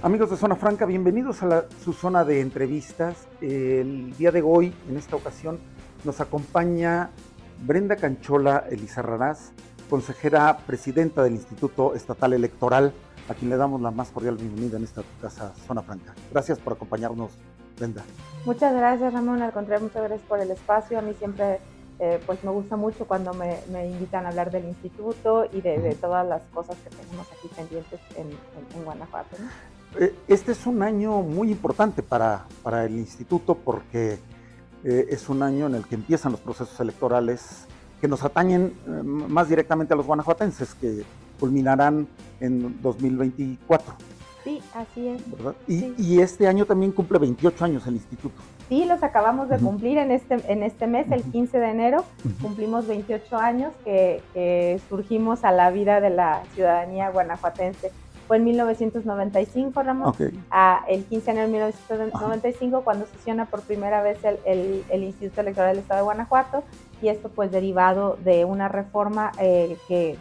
Amigos de Zona Franca, bienvenidos a su zona de entrevistas. El día de hoy, en esta ocasión, nos acompaña Brenda Canchola Elisa Raraz, consejera presidenta del Instituto Estatal Electoral, a quien le damos la más cordial bienvenida en esta casa Zona Franca. Gracias por acompañarnos, Brenda. Muchas gracias, Ramón. Al contrario, muchas gracias por el espacio. A mí siempre pues me gusta mucho cuando me invitan a hablar del instituto y de todas las cosas que tenemos aquí pendientes en Guanajuato, ¿no? Este es un año muy importante para el instituto porque es un año en el que empiezan los procesos electorales que nos atañen más directamente a los guanajuatenses, que culminarán en 2024. Sí, así es. ¿Verdad? Sí. Y este año también cumple 28 años el instituto. Sí, los acabamos de cumplir en este mes, el 15 de enero, cumplimos 28 años que surgimos a la vida de la ciudadanía guanajuatense. Fue en 1995, Ramón, okay. El 15 de enero de 1995, ajá, cuando sesiona por primera vez el Instituto Electoral del Estado de Guanajuato, y esto pues derivado de una reforma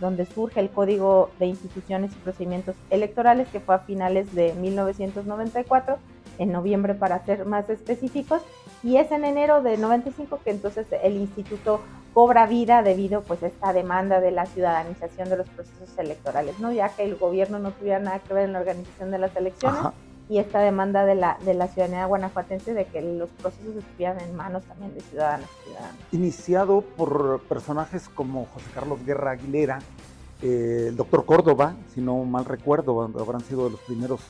donde surge el Código de Instituciones y Procedimientos Electorales, que fue a finales de 1994, en noviembre para ser más específicos, y es en enero de 95 que entonces el instituto cobra vida debido pues a esta demanda de la ciudadanización de los procesos electorales, ¿no? Ya que el gobierno no tuviera nada que ver en la organización de las elecciones, ajá, y esta demanda de la ciudadanía guanajuatense de que los procesos estuvieran en manos también de ciudadanos y ciudadanas. Iniciado por personajes como José Carlos Guerra Aguilera, el doctor Córdoba, si no mal recuerdo, habrán sido de los primeros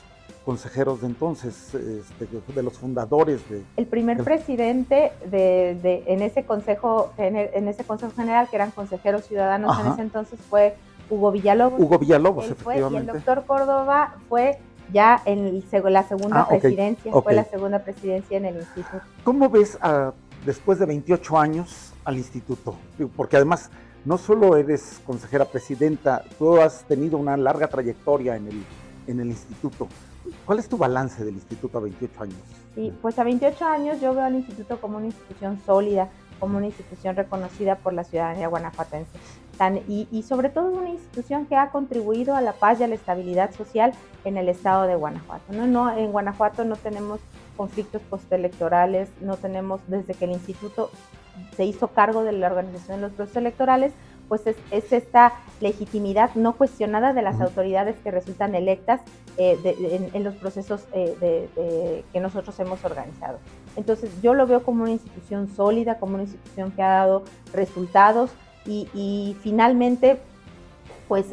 consejeros de entonces, de los fundadores de... El primer presidente en ese consejo general, que eran consejeros ciudadanos, ajá, en ese entonces fue Hugo Villalobos. Hugo Villalobos, efectivamente. Y el doctor Córdoba fue ya en la segunda presidencia, okay. Fue la segunda presidencia en el instituto. ¿Cómo ves después de 28 años al instituto? Porque además no solo eres consejera presidenta, tú has tenido una larga trayectoria en el instituto. ¿Cuál es tu balance del instituto a 28 años? Sí, pues a 28 años yo veo al instituto como una institución sólida, como una institución reconocida por la ciudadanía guanajuatense. Y sobre todo una institución que ha contribuido a la paz y a la estabilidad social en el estado de Guanajuato, ¿no? En Guanajuato no tenemos conflictos postelectorales, no tenemos, desde que el instituto se hizo cargo de la organización de los procesos electorales, pues es esta legitimidad no cuestionada de las autoridades que resultan electas en los procesos que nosotros hemos organizado. Entonces yo lo veo como una institución sólida, como una institución que ha dado resultados y finalmente pues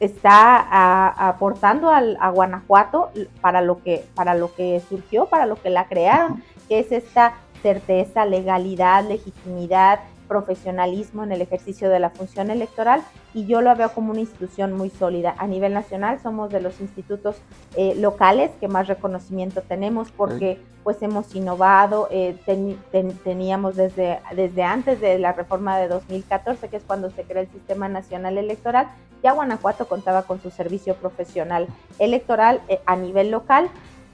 está aportando a Guanajuato para lo que surgió, para lo que la crearon, que es esta certeza, legalidad, legitimidad, profesionalismo en el ejercicio de la función electoral, y yo lo veo como una institución muy sólida. A nivel nacional somos de los institutos locales que más reconocimiento tenemos porque pues hemos innovado, teníamos desde antes de la reforma de 2014, que es cuando se crea el Sistema Nacional Electoral, ya Guanajuato contaba con su servicio profesional electoral a nivel local.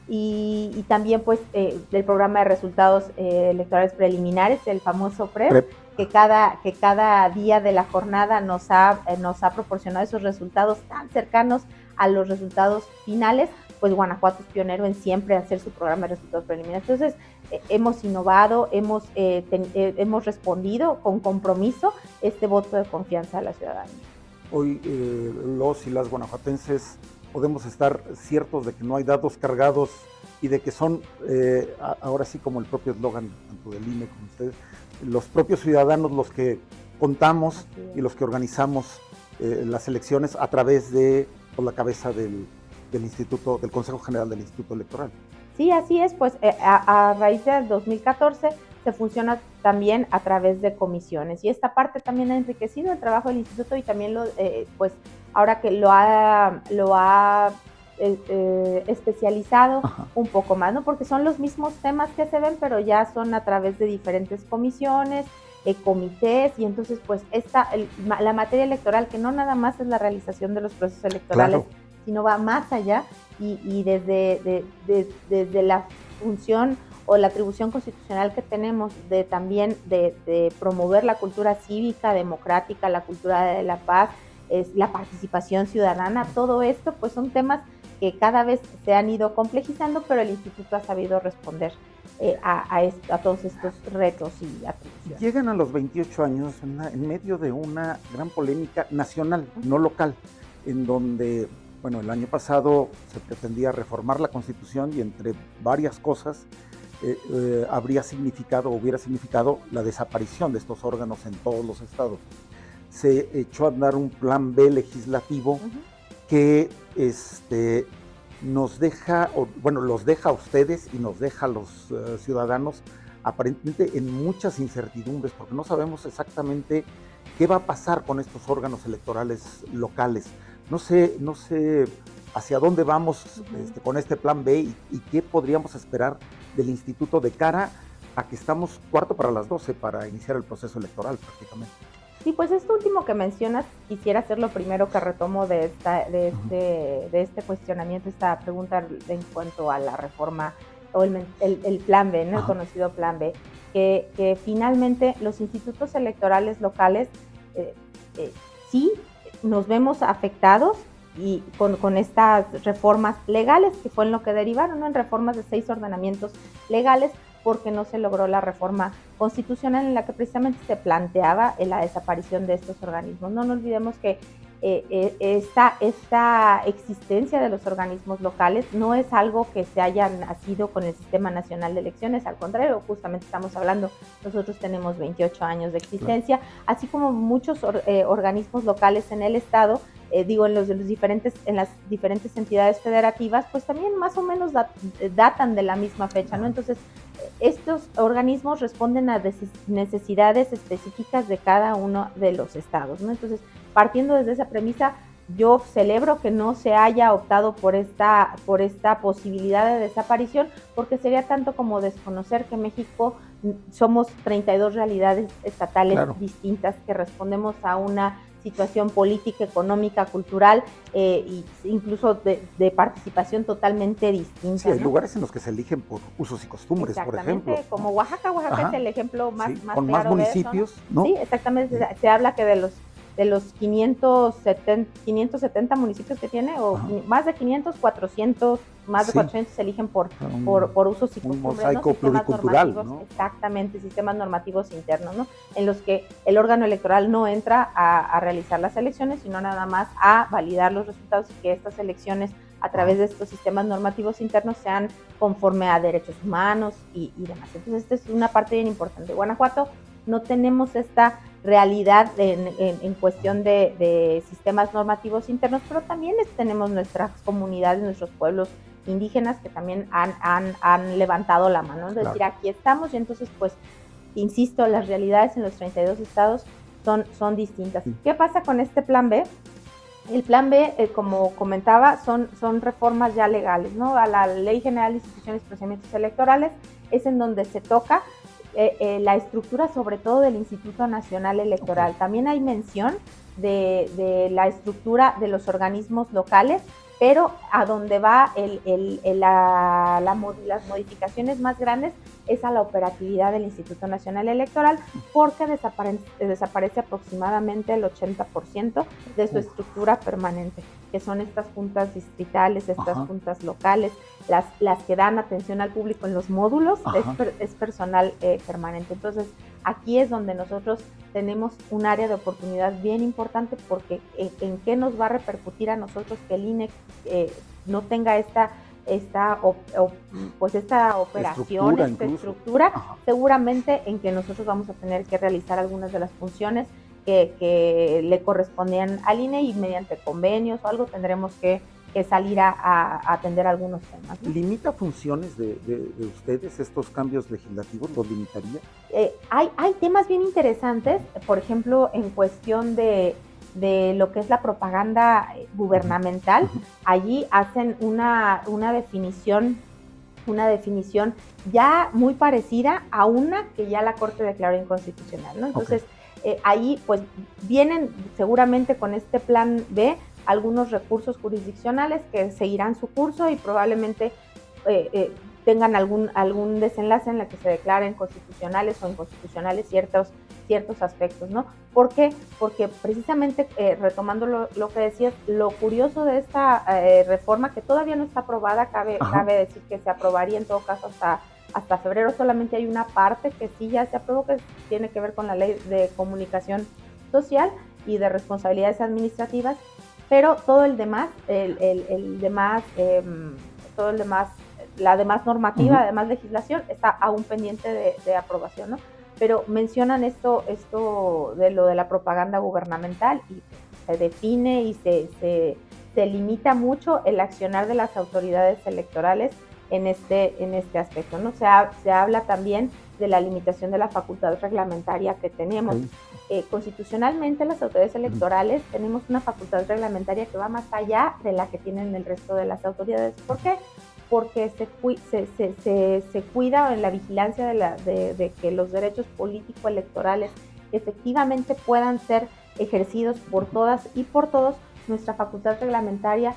Y también pues el programa de resultados electorales preliminares, el famoso PREP, que cada día de la jornada nos ha proporcionado esos resultados tan cercanos a los resultados finales. Pues Guanajuato es pionero en siempre hacer su programa de resultados preliminares. Entonces hemos innovado, hemos respondido con compromiso este voto de confianza a la ciudadanía. Hoy los y las guanajuatenses podemos estar ciertos de que no hay datos cargados y de que son, ahora sí como el propio eslogan, tanto del INE como ustedes, los propios ciudadanos los que contamos y los que organizamos las elecciones a través de por la cabeza del Instituto, del Consejo General del Instituto Electoral. Sí, así es, pues a raíz del 2014 se funciona también a través de comisiones, y esta parte también ha enriquecido el trabajo del instituto, y también pues ahora que lo ha especializado, ajá, un poco más, ¿no? Porque son los mismos temas que se ven, pero ya son a través de diferentes comisiones, comités, y entonces pues la materia electoral, que no nada más es la realización de los procesos electorales, claro, sino va más allá, y desde la función o la atribución constitucional que tenemos de también de promover la cultura cívica, democrática, la cultura de la paz, la participación ciudadana, todo esto pues son temas que cada vez se han ido complejizando, pero el instituto ha sabido responder a todos estos retos y atribuciones. Llegan a los 28 años en medio de una gran polémica nacional, no local, en donde, bueno, el año pasado se pretendía reformar la Constitución y entre varias cosas hubiera significado la desaparición de estos órganos en todos los estados. Se echó a andar un plan B legislativo que nos deja, bueno, los deja a ustedes y nos deja a los ciudadanos aparentemente en muchas incertidumbres, porque no sabemos exactamente qué va a pasar con estos órganos electorales locales. No sé hacia dónde vamos con este plan B y qué podríamos esperar del instituto de cara a que estamos 11:45 para iniciar el proceso electoral prácticamente. Sí, pues esto último que mencionas, quisiera ser lo primero que retomo de este cuestionamiento, esta pregunta en cuanto a la reforma o el plan B, ¿no? El conocido plan B, que finalmente los institutos electorales locales sí nos vemos afectados y con estas reformas legales, que fue en lo que derivaron, ¿no? En reformas de 6 ordenamientos legales, porque no se logró la reforma constitucional en la que precisamente se planteaba la desaparición de estos organismos. No nos olvidemos que esta existencia de los organismos locales no es algo que se haya nacido con el Sistema Nacional de Elecciones, al contrario, justamente estamos hablando, nosotros tenemos 28 años de existencia, así como muchos organismos locales en el estado, en las diferentes entidades federativas, pues también más o menos datan de la misma fecha, ¿no? Entonces, estos organismos responden a necesidades específicas de cada uno de los estados, ¿no? Entonces, partiendo desde esa premisa, yo celebro que no se haya optado por esta posibilidad de desaparición, porque sería tanto como desconocer que México somos 32 realidades estatales distintas que respondemos a una situación política, económica, cultural, incluso de participación totalmente distinta. Sí, hay lugares en los que se eligen por usos y costumbres, por ejemplo. Exactamente, como Oaxaca es el ejemplo más con claro más municipios, de eso, ¿no? Sí, exactamente, se habla que de los 570 municipios que tiene, o más de 500, 400, más de 400 se eligen por usos y costumbres, un mosaico, ¿no? Pluricultural, ¿no? Exactamente, sistemas normativos internos, ¿no? En los que el órgano electoral no entra a realizar las elecciones, sino nada más a validar los resultados y que estas elecciones a través de estos sistemas normativos internos sean conforme a derechos humanos y demás. Entonces, esta es una parte bien importante. Guanajuato, no tenemos esta realidad en cuestión de sistemas normativos internos, pero también tenemos nuestras comunidades, nuestros pueblos indígenas que también han levantado la mano, es decir, aquí estamos, y entonces, pues, insisto, las realidades en los 32 estados son distintas. ¿Qué pasa con este plan B? El plan B, como comentaba, son reformas ya legales, ¿no? A la Ley General de Instituciones y Procedimientos Electorales es en donde se toca la estructura, sobre todo del Instituto Nacional Electoral. También hay mención de la estructura de los organismos locales, pero a donde va las modificaciones más grandes es a la operatividad del Instituto Nacional Electoral, porque desaparece aproximadamente el 80% de su estructura permanente, que son estas juntas distritales, estas juntas locales, las que dan atención al público en los módulos, es personal permanente. Entonces, aquí es donde nosotros tenemos un área de oportunidad bien importante, porque ¿en qué nos va a repercutir a nosotros que el INE no tenga esta operación, esta estructura, seguramente en que nosotros vamos a tener que realizar algunas de las funciones que le correspondían al INE, y mediante convenios o algo tendremos que salir a atender algunos temas, ¿no? ¿Limita funciones de ustedes estos cambios legislativos? ¿Los limitaría? Hay temas bien interesantes, por ejemplo, en cuestión de lo que es la propaganda gubernamental. Allí hacen una definición ya muy parecida a una que ya la Corte declaró inconstitucional, ¿no? Entonces, ahí pues vienen seguramente con este plan B algunos recursos jurisdiccionales que seguirán su curso y probablemente tengan algún desenlace en la que se declaren constitucionales o inconstitucionales ciertos ciertos aspectos, ¿no? ¿Por qué? Porque precisamente, retomando lo que decías, lo curioso de esta reforma, que todavía no está aprobada, cabe decir que se aprobaría en todo caso hasta febrero, solamente hay una parte que sí ya se aprobó, que tiene que ver con la Ley de Comunicación Social y de Responsabilidades Administrativas, pero todo el demás, la demás normativa, la demás legislación, está aún pendiente de aprobación, ¿no? Pero mencionan esto de lo de la propaganda gubernamental, y se define y se limita mucho el accionar de las autoridades electorales en este aspecto, ¿no? Se habla también de la limitación de la facultad reglamentaria que tenemos. Constitucionalmente, las autoridades electorales tenemos una facultad reglamentaria que va más allá de la que tienen el resto de las autoridades. ¿Por qué? Porque se cuida en la vigilancia de que los derechos político-electorales efectivamente puedan ser ejercidos por todas y por todos. Nuestra facultad reglamentaria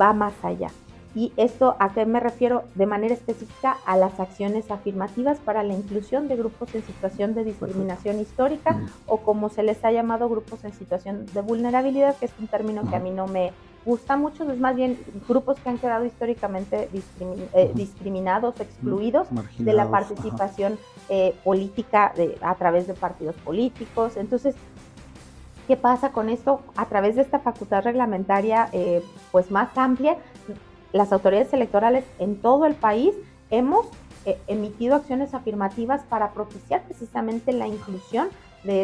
va más allá. ¿Y esto a qué me refiero? De manera específica a las acciones afirmativas para la inclusión de grupos en situación de discriminación histórica, o como se les ha llamado, grupos en situación de vulnerabilidad, que es un término que a mí no me gusta mucho, pues más bien grupos que han quedado históricamente discriminados, excluidos de la participación política a través de partidos políticos. Entonces, ¿qué pasa con esto? A través de esta facultad reglamentaria pues más amplia, las autoridades electorales en todo el país hemos emitido acciones afirmativas para propiciar precisamente la inclusión de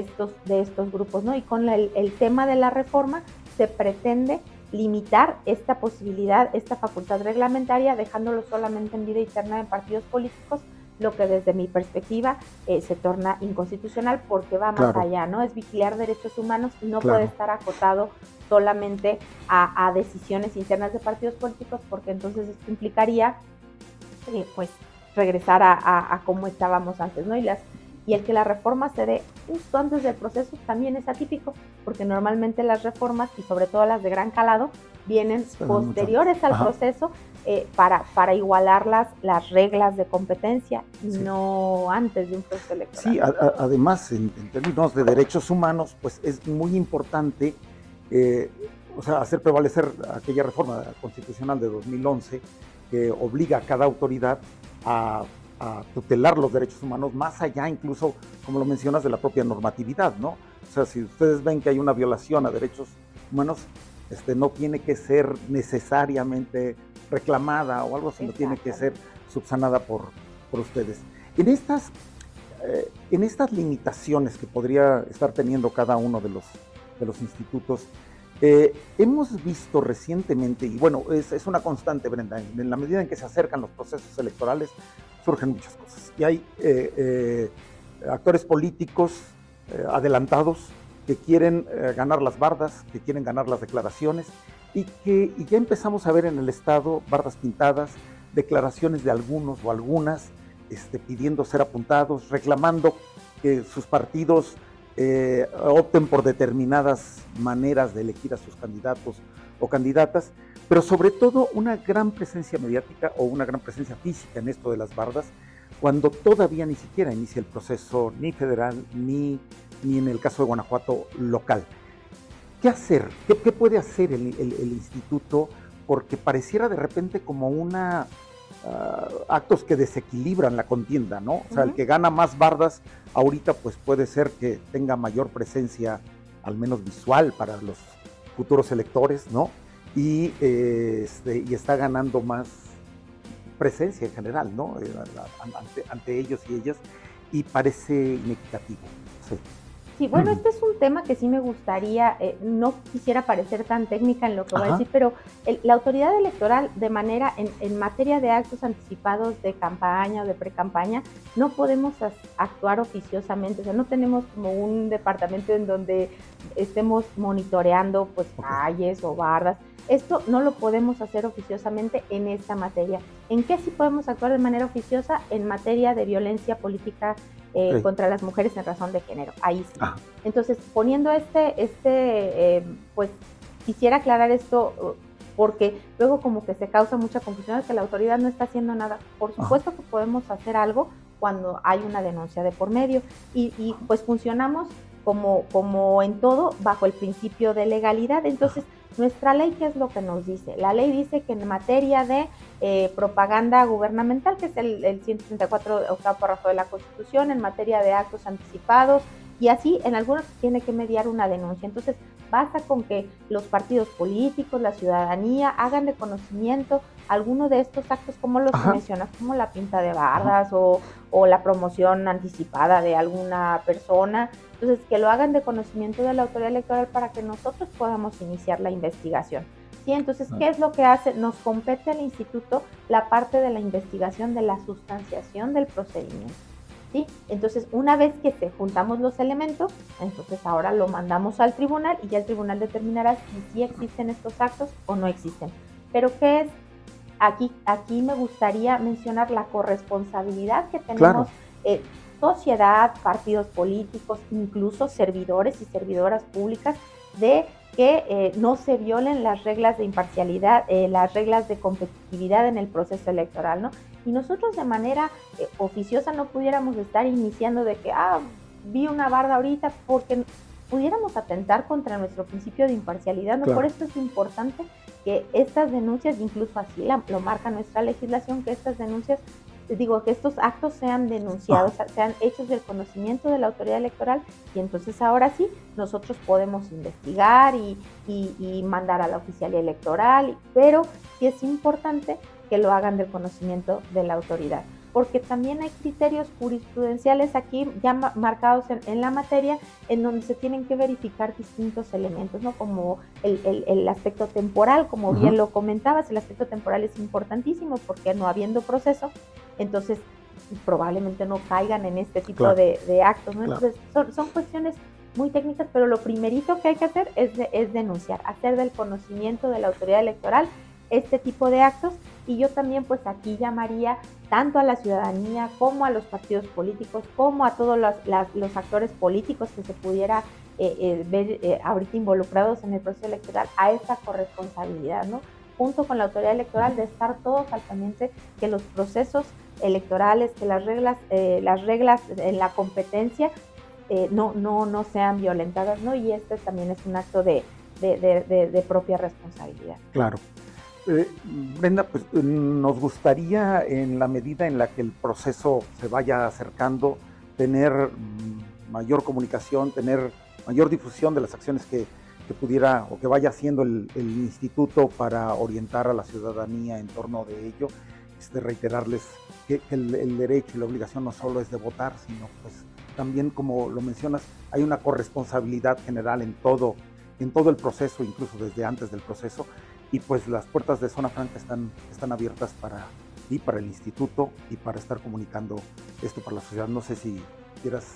estos grupos, ¿no? Y con el tema de la reforma se pretende limitar esta posibilidad, esta facultad reglamentaria, dejándolo solamente en vida interna de partidos políticos, lo que desde mi perspectiva se torna inconstitucional, porque va más allá, ¿no? Es vigilar derechos humanos, no puede estar acotado solamente a decisiones internas de partidos políticos, porque entonces esto implicaría pues regresar a cómo estábamos antes, ¿no? Y el que la reforma se dé justo antes del proceso también es atípico, porque normalmente las reformas, y sobre todo las de gran calado, vienen posteriores al proceso para igualar las reglas de competencia, no antes de un proceso electoral. Sí, además, en términos de derechos humanos, pues es muy importante hacer prevalecer aquella reforma constitucional de 2011 que obliga a cada autoridad a tutelar los derechos humanos, más allá incluso, como lo mencionas, de la propia normatividad, ¿no? O sea, si ustedes ven que hay una violación a derechos humanos, no tiene que ser necesariamente reclamada o algo, sino tiene que ser subsanada por ustedes. En estas limitaciones que podría estar teniendo cada uno de los institutos, hemos visto recientemente, y bueno, es una constante, Brenda, en la medida en que se acercan los procesos electorales, surgen muchas cosas. Y hay actores políticos adelantados que quieren ganar las bardas, que quieren ganar las declaraciones, y ya empezamos a ver en el Estado bardas pintadas, declaraciones de algunos o algunas, pidiendo ser apuntados, reclamando que sus partidos opten por determinadas maneras de elegir a sus candidatos o candidatas, pero sobre todo una gran presencia mediática o una gran presencia física en esto de las bardas, cuando todavía ni siquiera inicia el proceso ni federal ni en el caso de Guanajuato local. ¿Qué hacer? ¿Qué puede hacer el instituto? Porque pareciera de repente como actos que desequilibran la contienda, ¿no? O sea, el que gana más bardas ahorita pues puede ser que tenga mayor presencia, al menos visual, para los futuros electores, ¿no? Y está ganando más presencia en general, ¿no? Ante ellos y ellas, y parece inequitativo. Sí, bueno, este es un tema que sí me gustaría, no quisiera parecer tan técnica en lo que voy a decir, pero la autoridad electoral en materia de actos anticipados de campaña o de pre-campaña, no podemos actuar oficiosamente, o sea, no tenemos como un departamento en donde estemos monitoreando pues calles o bardas. Esto no lo podemos hacer oficiosamente en esta materia. ¿En qué sí podemos actuar de manera oficiosa? En materia de violencia política contra las mujeres en razón de género. Ahí sí. Entonces, poniendo pues quisiera aclarar esto, porque luego como que se causa mucha confusión de que la autoridad no está haciendo nada. Por supuesto que podemos hacer algo cuando hay una denuncia de por medio. Y pues funcionamos como en todo, bajo el principio de legalidad. Entonces, nuestra ley, ¿qué es lo que nos dice? La ley dice que en materia de propaganda gubernamental, que es el 134 octavo párrafo de la Constitución, en materia de actos anticipados, y así en algunos tiene que mediar una denuncia. Entonces, basta con que los partidos políticos, la ciudadanía, hagan de conocimiento alguno de estos actos, como los que mencionas, como la pinta de bardas o la promoción anticipada de alguna persona. Entonces, que lo hagan de conocimiento de la autoridad electoral para que nosotros podamos iniciar la investigación. ¿Sí? Entonces, ¿qué es lo que hace? Nos compete al instituto la parte de la investigación, de la sustanciación del procedimiento. ¿Sí? Entonces, una vez que juntamos los elementos, entonces ahora lo mandamos al tribunal y ya el tribunal determinará si sí existen estos actos o no existen. Pero ¿qué es? Aquí me gustaría mencionar la corresponsabilidad que tenemos, claro, sociedad, partidos políticos, incluso servidores y servidoras públicas, de que no se violen las reglas de imparcialidad, las reglas de competitividad en el proceso electoral, ¿no? Y nosotros de manera oficiosa no pudiéramos estar iniciando de que, vi una barda ahorita, porque pudiéramos atentar contra nuestro principio de imparcialidad, ¿no? Claro. Por esto es importante que estas denuncias, incluso así lo marca nuestra legislación, que estas denuncias, digo, que estos actos sean denunciados, sean hechos del conocimiento de la autoridad electoral, y entonces ahora sí nosotros podemos investigar y mandar a la oficialía electoral, pero sí es importante que lo hagan del conocimiento de la autoridad, porque también hay criterios jurisprudenciales aquí ya marcados en la materia, en donde se tienen que verificar distintos elementos, ¿no? Como el aspecto temporal, como bien lo comentabas, el aspecto temporal es importantísimo, porque no habiendo proceso, entonces probablemente no caigan en este tipo de actos, ¿no? Entonces son cuestiones muy técnicas, pero lo primerito que hay que hacer es denunciar, hacer del conocimiento de la autoridad electoral este tipo de actos. Y yo también pues aquí llamaría tanto a la ciudadanía como a los partidos políticos, como a todos los actores políticos que se pudiera ver ahorita involucrados en el proceso electoral, a esta corresponsabilidad, ¿no? Junto con la autoridad electoral, de estar todos al pendiente que los procesos electorales, que las reglas en la competencia no sean violentadas, ¿no? Y este también es un acto de propia responsabilidad. Claro. Brenda, pues nos gustaría, en la medida en la que el proceso se vaya acercando, tener mayor comunicación, tener mayor difusión de las acciones que pudiera o que vaya haciendo el instituto para orientar a la ciudadanía en torno de ello. Reiterarles que el derecho y la obligación no solo es de votar, sino pues también, como lo mencionas, hay una corresponsabilidad general en todo el proceso, incluso desde antes del proceso. Y pues las puertas de Zona Franca están abiertas para el instituto y para estar comunicando esto para la sociedad. No sé si quieras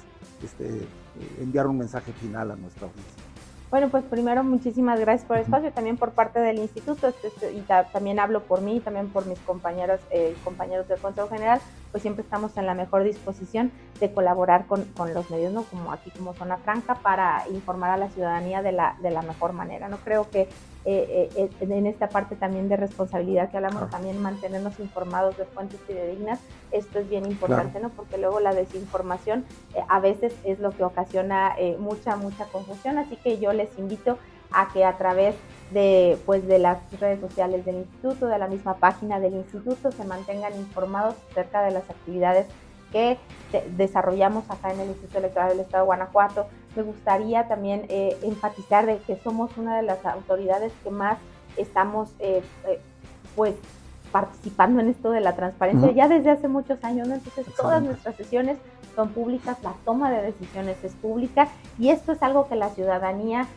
enviar un mensaje final a nuestra audiencia. Bueno, pues primero muchísimas gracias por el espacio, también por parte del instituto, y también hablo por mí y también por mis compañeros del Consejo General. Pues siempre estamos en la mejor disposición de colaborar con los medios, ¿no? Como aquí, como Zona Franca, para informar a la ciudadanía de la mejor manera, ¿no? Creo que en esta parte también de responsabilidad que hablamos, también mantenernos informados de fuentes fidedignas, esto es bien importante, ¿no? Porque luego la desinformación a veces es lo que ocasiona mucha confusión, así que yo les invito a que a través de las redes sociales del instituto, de la misma página del instituto, se mantengan informados acerca de las actividades que desarrollamos acá en el Instituto Electoral del Estado de Guanajuato. Me gustaría también enfatizar de que somos una de las autoridades que más estamos participando en esto de la transparencia, ya desde hace muchos años, ¿no? Entonces todas nuestras sesiones son públicas, la toma de decisiones es pública, y esto es algo que la ciudadanía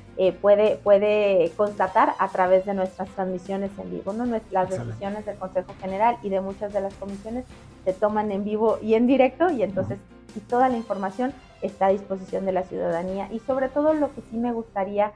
puede constatar a través de nuestras transmisiones en vivo, ¿no? Las decisiones del Consejo General y de muchas de las comisiones se toman en vivo y en directo, y entonces y toda la información está a disposición de la ciudadanía. Y sobre todo lo que sí me gustaría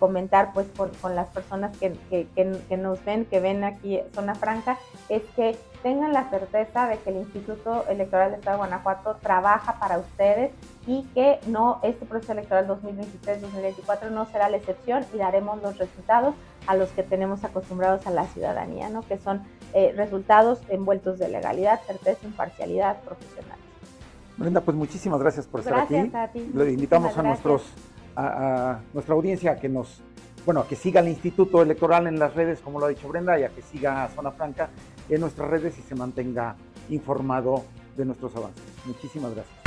comentar pues con las personas que nos ven, que ven aquí Zona Franca, es que tengan la certeza de que el Instituto Electoral del Estado de Guanajuato trabaja para ustedes, y que no, este proceso electoral 2023-2024 no será la excepción, y daremos los resultados a los que tenemos acostumbrados a la ciudadanía, ¿no? Que son resultados envueltos de legalidad, certeza, imparcialidad, profesionales. Brenda, pues muchísimas gracias por estar aquí. Gracias a ti. Le invitamos a nuestra audiencia a que nos, a que siga el Instituto Electoral en las redes, como lo ha dicho Brenda, y a que siga Zona Franca en nuestras redes y se mantenga informado de nuestros avances. Muchísimas gracias.